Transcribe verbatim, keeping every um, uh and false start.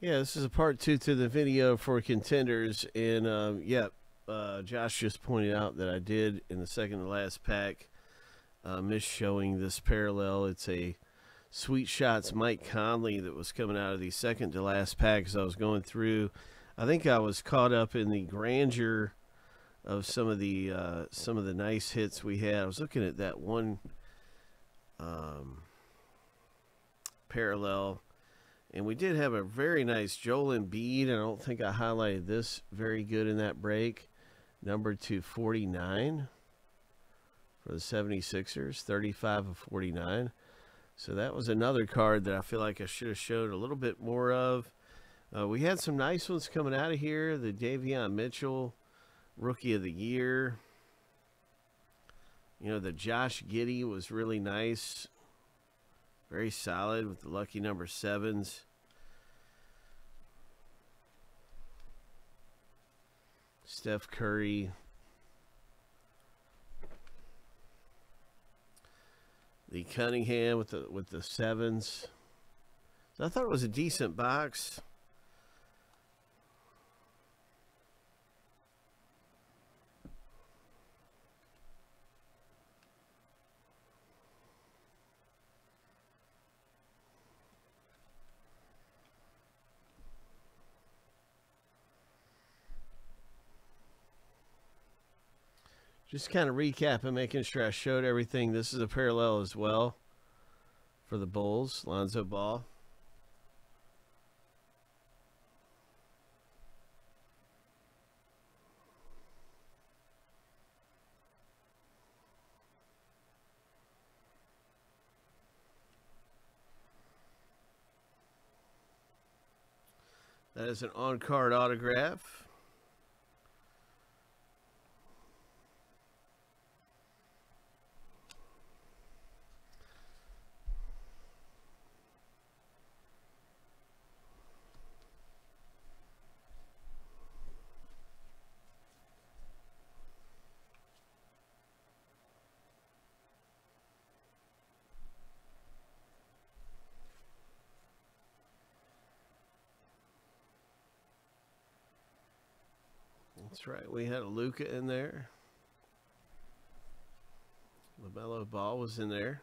Yeah, this is a part two to the video for Contenders, and um, yeah, uh, Josh just pointed out that I did in the second to last pack uh, miss showing this parallel. It's a Sweet Shots Mike Conley that was coming out of the second to last pack as I was going through. I think I was caught up in the grandeur of some of the uh, some of the nice hits we had. I was looking at that one um, parallel. And we did have a very nice Joel Embiid, and I don't think I highlighted this very good in that break. Number two forty-nine for the seventy-sixers, thirty-five of forty-nine. So that was another card that I feel like I should have showed a little bit more of. Uh, we had some nice ones coming out of here. The Davion Mitchell, Rookie of the Year. You know, the Josh Giddey was really nice. Very solid with the lucky number sevens. Steph Curry. Lee Cunningham with the with the sevens. So I thought it was a decent box. Just kind of recap and making sure I showed everything. This is a parallel as well for the Bulls, Lonzo Ball. That is an on-card autograph. That's right, we had a Luca in there. LaMelo Ball was in there.